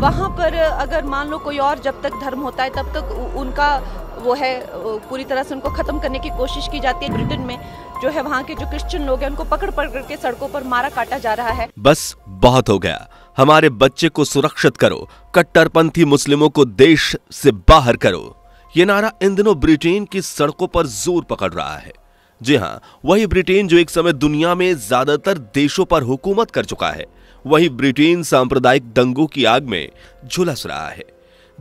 वहाँ पर अगर मान लो कोई और जब तक धर्म होता है तब तक उनका वो है पूरी तरह से उनको ख़त्म करने की कोशिश की जाती है। ब्रिटेन में जो है वहाँ के जो क्रिश्चियन लोग हैं उनको पकड़ पकड़ के सड़कों पर मारा काटा जा रहा है। बस बहुत हो गया, हमारे बच्चे को सुरक्षित करो, कट्टरपंथी मुस्लिमों को देश से बाहर करो, ये नारा इन दिनों ब्रिटेन की सड़कों पर जोर पकड़ रहा है। जी हाँ, वही ब्रिटेन जो एक समय दुनिया में ज्यादातर देशों पर हुकूमत कर चुका है, वही ब्रिटेन सांप्रदायिक दंगों की आग में झुलस रहा है।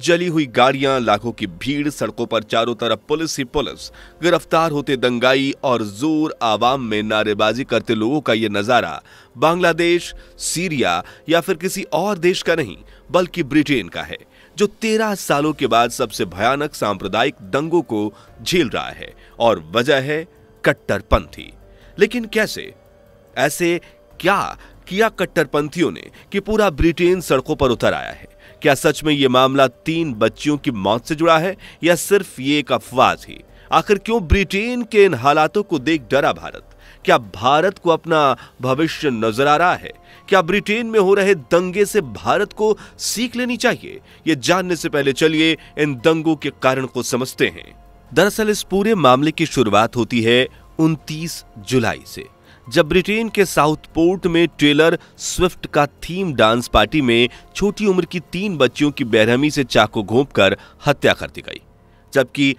जली हुई गाड़ियां, लाखों की भीड़, सड़कों पर चारों तरफ पुलिस ही पुलिस, गिरफ्तार होते दंगाई और जोर आवाम में नारेबाजी करते लोगों का ये नज़ारा बांग्लादेश, सीरिया या फिर किसी और देश का नहीं बल्कि ब्रिटेन का है, जो 13 सालों के बाद सबसे भयानक सांप्रदायिक दंगों को झेल रहा है और वजह है कट्टरपंथी। लेकिन कैसे, ऐसे क्या किया कट्टरपंथियों ने कि पूरा ब्रिटेन सड़कों पर उतर आया है? क्या सच में ये मामला 3 बच्चियों की मौत से जुड़ा है या सिर्फ ये एक अफवाह थी? आखिर क्यों ब्रिटेन के इन हालातों को देख डरा भारत? क्या भारत को अपना भविष्य नजर आ रहा है? क्या ब्रिटेन में हो रहे दंगे से भारत को सीख लेनी चाहिए? ये जानने से पहले चलिए इन दंगों के कारण को समझते हैं। दरअसल इस पूरे मामले की शुरुआत होती है 29 जुलाई से, जब ब्रिटेन के साउथपोर्ट में टेलर स्विफ्ट का थीम डांस पार्टी में छोटी उम्र की 3 बच्चियों की बेरहमी से चाकू घोंपकर हत्या कर दी गई, जबकि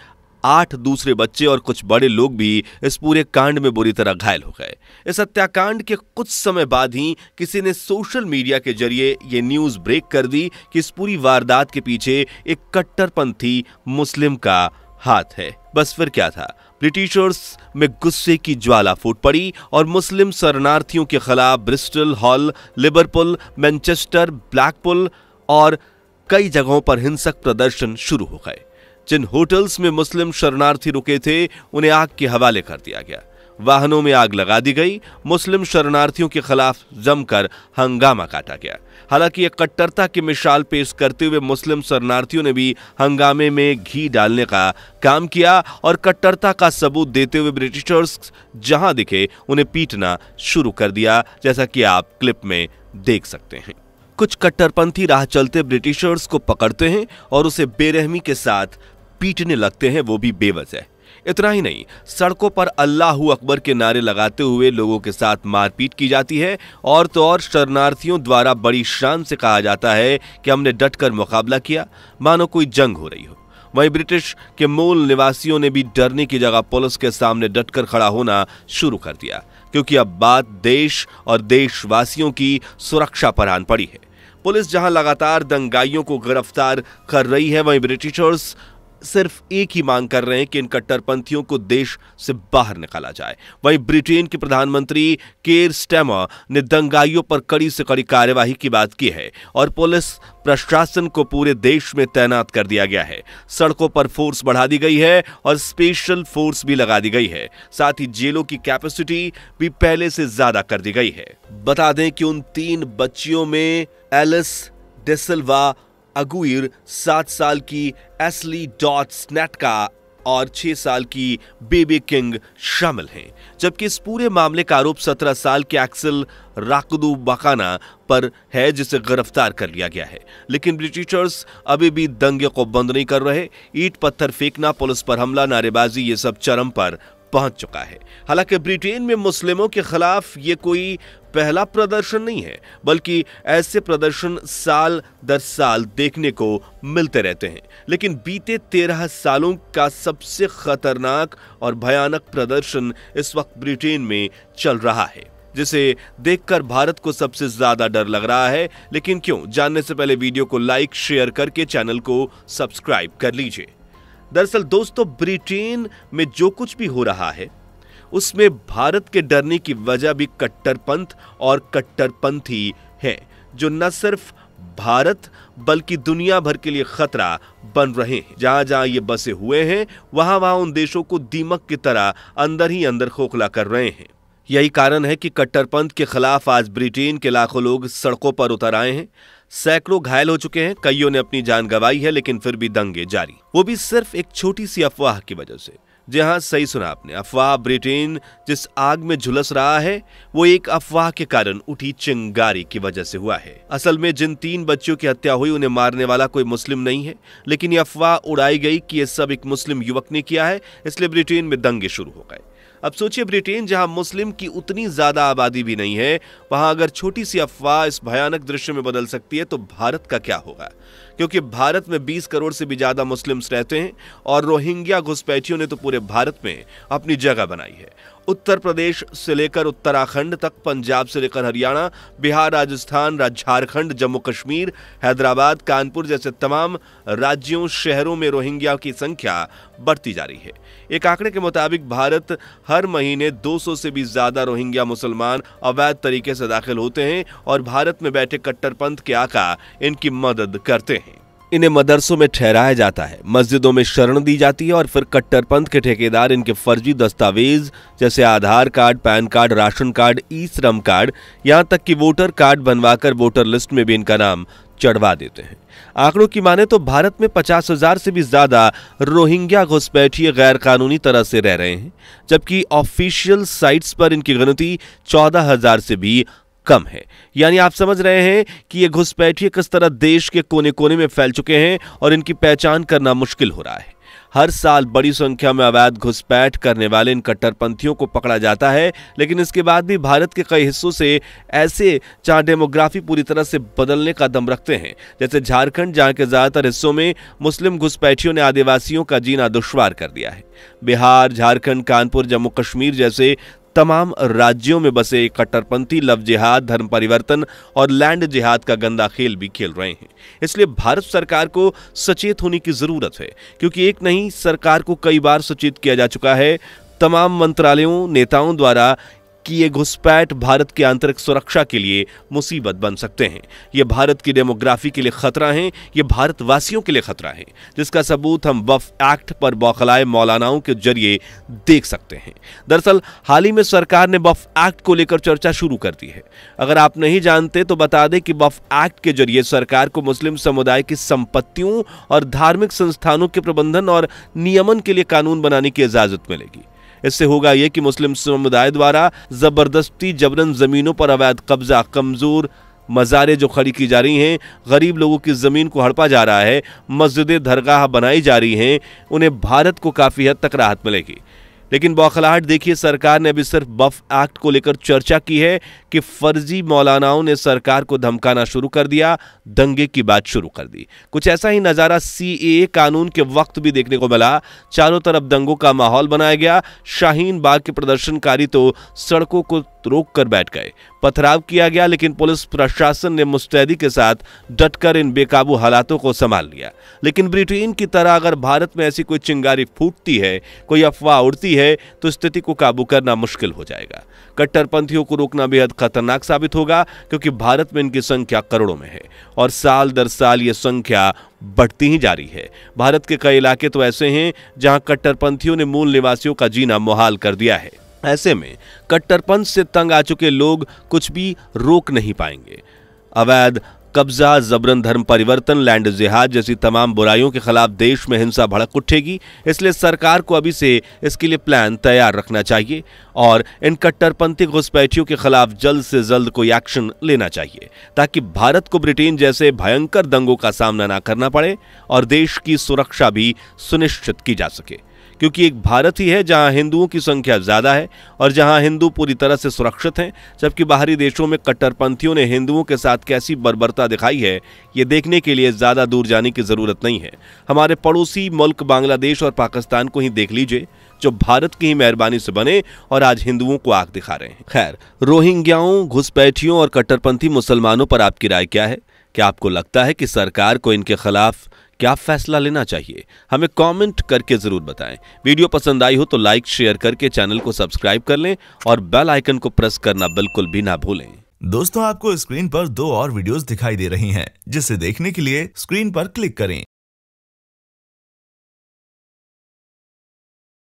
8 दूसरे बच्चे और कुछ बड़े लोग भी इस पूरे कांड में बुरी तरह घायल हो गए। इस हत्याकांड के कुछ समय बाद ही किसी ने सोशल मीडिया के जरिए ये न्यूज़ ब्रेक कर दी कि इस पूरी वारदात के पीछे एक कट्टरपंथी मुस्लिम का हाथ है। बस फिर क्या था, ब्रिटिशर्स में गुस्से की ज्वाला फूट पड़ी और मुस्लिम शरणार्थियों के खिलाफ Bristol, Hull, Liverpool, Manchester, Blackpool और कई जगहों पर हिंसक प्रदर्शन शुरू हो गए। जिन होटल्स में मुस्लिम शरणार्थी रुके थे उन्हें आग के हवाले कर दिया गया, वाहनों में आग लगा दी गई, मुस्लिम शरणार्थियों के खिलाफ जमकर हंगामा काटा गया। हालांकि ये कट्टरता की मिसाल पेश करते हुए मुस्लिम शरणार्थियों ने भी हंगामे में घी डालने का काम किया और कट्टरता का सबूत देते हुए ब्रिटिशर्स जहां दिखे उन्हें पीटना शुरू कर दिया, जैसा कि आप क्लिप में देख सकते हैं। कुछ कट्टरपंथी राह चलते ब्रिटिशर्स को पकड़ते हैं और उसे बेरहमी के साथ पीटने लगते हैं, वो भी बेवजह। इतना ही नहीं, सड़कों पर अल्लाहू अकबर के नारे लगाते हुए लोगों के साथ मारपीट की जाती है और तो और शरणार्थियों द्वारा बड़ी शान से कहा जाता है कि हमने डटकर मुकाबला किया, मानो कोई जंग हो रही हो। वहीं ब्रिटिश के मूल निवासियों ने भी डरने की जगह पुलिस के सामने डटकर खड़ा होना शुरू कर दिया, क्योंकि अब बात देश और देशवासियों की सुरक्षा पर आन पड़ी है। पुलिस जहां लगातार दंगाइयों को गिरफ्तार कर रही है, वहीं ब्रिटिशर्स सिर्फ एक ही मांग कर रहे हैं कि इन कट्टरपंथियों को देश से बाहर निकाला जाए। वहीं ब्रिटेन के प्रधानमंत्री केयर स्टार्मर ने दंगाइयों पर कड़ी से कड़ी कार्यवाही की बात की है और पुलिस प्रशासन को पूरे देश में तैनात कर दिया गया है। सड़कों पर फोर्स बढ़ा दी गई है और स्पेशल फोर्स भी लगा दी गई है, साथ ही जेलों की कैपेसिटी भी पहले से ज्यादा कर दी गई है। बता दें कि उन 3 बच्चियों में एलिस डा सिल्वा अगुइर, 7 साल की एस्ली डॉट स्टैनसी और 6 साल की बेबी किंग शामिल हैं, जबकि इस पूरे मामले का आरोप 17 साल के एक्सेल राकुदुबाकाना पर है, जिसे गिरफ्तार कर लिया गया है। लेकिन ब्रिटिशर्स अभी भी दंगे को बंद नहीं कर रहे। ईंट पत्थर फेंकना, पुलिस पर हमला, नारेबाजी, ये सब चरम पर पहुंच चुका है। हालांकि ब्रिटेन में मुस्लिमों के खिलाफ ये कोई पहला प्रदर्शन नहीं है, बल्कि ऐसे प्रदर्शन साल दर साल देखने को मिलते रहते हैं। लेकिन बीते 13 सालों का सबसे खतरनाक और भयानक प्रदर्शन इस वक्त ब्रिटेन में चल रहा है, जिसे देखकर भारत को सबसे ज्यादा डर लग रहा है। लेकिन क्यों, जानने से पहले वीडियो को लाइक शेयर करके चैनल को सब्सक्राइब कर लीजिए। दरअसल दोस्तों, ब्रिटेन में जो कुछ भी हो रहा है उसमें भारत के डरने की वजह भी कट्टरपंथ और कट्टरपंथी हैं, जो न सिर्फ भारत बल्कि दुनिया भर के लिए खतरा बन रहे हैं। जहां जहां ये बसे हुए हैं वहां वहां उन देशों को दीमक की तरह अंदर ही अंदर खोखला कर रहे हैं। यही कारण है कि कट्टरपंथ के खिलाफ आज ब्रिटेन के लाखों लोग सड़कों पर उतर आए हैं। सैकड़ों घायल हो चुके हैं, कईयों ने अपनी जान गंवाई है, लेकिन फिर भी दंगे जारी, वो भी सिर्फ एक छोटी सी अफवाह की वजह से। जी हाँ, सही सुना आपने। अफवाह ब्रिटेन जिस आग में झुलस रहा है वो एक अफवाह के कारण उठी चिंगारी की वजह से हुआ है। असल में जिन 3 बच्चियों की हत्या हुई उन्हें मारने वाला कोई मुस्लिम नहीं है, लेकिन ये अफवाह उड़ाई गई कि ये सब एक मुस्लिम युवक ने किया है, इसलिए ब्रिटेन में दंगे शुरू हो गए। अब सोचिए, ब्रिटेन जहां मुस्लिम की उतनी ज्यादा आबादी भी नहीं है, वहां अगर छोटी सी अफवाह इस भयानक दृश्य में बदल सकती है तो भारत का क्या होगा, क्योंकि भारत में 20 करोड़ से भी ज्यादा मुस्लिम्स रहते हैं और रोहिंग्या घुसपैठियों ने तो पूरे भारत में अपनी जगह बनाई है। उत्तर प्रदेश से लेकर उत्तराखंड तक, पंजाब से लेकर हरियाणा, बिहार, राजस्थान, झारखंड, जम्मू कश्मीर, हैदराबाद, कानपुर जैसे तमाम राज्यों, शहरों में रोहिंग्या की संख्या बढ़ती जा रही है। एक आंकड़े के मुताबिक भारत हर महीने 200 से भी ज्यादा रोहिंग्या मुसलमान अवैध तरीके से दाखिल होते हैं और भारत में बैठे कट्टरपंथ के आका इनकी मदद करते हैं। इन्हें मदरसों में ठहराया जाता है, मस्जिदों में शरण दी जाती है और फिर कट्टरपंथ के ठेकेदार इनके फर्जी दस्तावेज जैसे Aadhaar card, pan card, ration card, e श्रम कार्ड, यहां तक कि वोटर कार्ड बनवाकर वोटर लिस्ट में भी इनका नाम चढ़वा देते हैं। आंकड़ों की माने तो भारत में 50,000 से भी ज्यादा रोहिंग्या घुसपैठिए गैर कानूनी तरह से रह रहे हैं, जबकि ऑफिशियल साइट्स पर इनकी गिनती 14,000 से भी कम है। यानी आप समझ रहे हैं कि ये घुसपैठिए किस तरह देश के कोने कोने में फैल चुके हैं और इनकी पहचान करना मुश्किल हो रहा है। हर साल बड़ी संख्या में अवैध घुसपैठ करने वाले इन कट्टरपंथियों को पकड़ा जाता है, लेकिन इसके बाद भी भारत के कई हिस्सों से ऐसे जहां डेमोग्राफी पूरी तरह से बदलने का दम रखते हैं, जैसे झारखंड, जहां के ज्यादातर हिस्सों में मुस्लिम घुसपैठियों ने आदिवासियों का जीना दुश्वार कर दिया है। बिहार, झारखंड, कानपुर, जम्मू कश्मीर जैसे तमाम राज्यों में बसे कट्टरपंथी लव जिहाद, धर्म परिवर्तन और लैंड जिहाद का गंदा खेल भी खेल रहे हैं। इसलिए भारत सरकार को सचेत होने की जरूरत है, क्योंकि एक नहीं, सरकार को कई बार सचेत किया जा चुका है। तमाम मंत्रालयों, नेताओं द्वारा कि ये घुसपैठ भारत की आंतरिक सुरक्षा के लिए मुसीबत बन सकते हैं, ये भारत की डेमोग्राफी के लिए खतरा हैं, ये भारतवासियों के लिए खतरा है, जिसका सबूत हम वक्फ एक्ट पर बौखलाए मौलानाओं के जरिए देख सकते हैं। दरअसल हाल ही में सरकार ने वक्फ एक्ट को लेकर चर्चा शुरू कर दी है। अगर आप नहीं जानते तो बता दें कि वक्फ एक्ट के जरिए सरकार को मुस्लिम समुदाय की संपत्तियों और धार्मिक संस्थानों के प्रबंधन और नियमन के लिए कानून बनाने की इजाजत मिलेगी। इससे होगा यह कि मुस्लिम समुदाय द्वारा जबरदस्ती जबरन जमीनों पर अवैध कब्जा, कमजोर मज़ारे जो खड़ी की जा रही हैं, गरीब लोगों की ज़मीन को हड़पा जा रहा है, मस्जिदें, दरगाह बनाई जा रही हैं, उन्हें भारत को काफ़ी हद तक राहत मिलेगी। लेकिन बौखलाहट देखिए, सरकार ने अभी सिर्फ वक्फ एक्ट को लेकर चर्चा की है कि फर्जी मौलानाओं ने सरकार को धमकाना शुरू कर दिया, दंगे की बात शुरू कर दी। कुछ ऐसा ही नज़ारा CAA कानून के वक्त भी देखने को मिला। चारों तरफ दंगों का माहौल बनाया गया। शाहीन बाग के प्रदर्शनकारी तो सड़कों को रोक कर बैठ गए, पथराव किया गया, लेकिन पुलिस प्रशासन ने मुस्तैदी के साथ डटकर इन बेकाबू हालातों को संभाल लिया। लेकिन ब्रिटेन की तरह अगर भारत में ऐसी कोई चिंगारी फूटती है, कोई अफवाह उड़ती है, तो स्थिति को काबू करना मुश्किल हो जाएगा। कट्टरपंथियों को रोकना बेहद खतरनाक साबित होगा, क्योंकि भारत में इनकी संख्या करोड़ों में है और साल दर साल ये संख्या बढ़ती ही जा रही है। भारत के कई इलाके तो ऐसे हैं जहां कट्टरपंथियों ने मूल निवासियों का जीना मुहाल कर दिया है। ऐसे में कट्टरपंथ से तंग आ चुके लोग कुछ भी रोक नहीं पाएंगे। अवैध कब्जा, जबरन धर्म परिवर्तन, लैंड जिहाद जैसी तमाम बुराइयों के खिलाफ देश में हिंसा भड़क उठेगी। इसलिए सरकार को अभी से इसके लिए प्लान तैयार रखना चाहिए और इन कट्टरपंथी घुसपैठियों के खिलाफ जल्द से जल्द कोई एक्शन लेना चाहिए, ताकि भारत को ब्रिटेन जैसे भयंकर दंगों का सामना ना करना पड़े और देश की सुरक्षा भी सुनिश्चित की जा सके, क्योंकि एक भारत ही है जहां हिंदुओं की संख्या ज़्यादा है और जहां हिंदू पूरी तरह से सुरक्षित हैं, जबकि बाहरी देशों में कट्टरपंथियों ने हिंदुओं के साथ कैसी बर्बरता दिखाई है, ये देखने के लिए ज़्यादा दूर जाने की ज़रूरत नहीं है। हमारे पड़ोसी मुल्क बांग्लादेश और पाकिस्तान को ही देख लीजिए, जो भारत की ही मेहरबानी से बने और आज हिंदुओं को आग दिखा रहे हैं। खैर, रोहिंग्याओं, घुसपैठियों और कट्टरपंथी मुसलमानों पर आपकी राय क्या है? क्या आपको लगता है कि सरकार को इनके खिलाफ क्या फैसला लेना चाहिए? हमें कमेंट करके ज़रूर बताएं। वीडियो पसंद आई हो तो लाइक, शेयर करके चैनल को सब्सक्राइब कर लें और बेल आइकन को प्रेस करना बिल्कुल भी ना भूलें। दोस्तों, आपको स्क्रीन पर 2 और वीडियोस दिखाई दे रही हैं, जिसे देखने के लिए स्क्रीन पर क्लिक करें।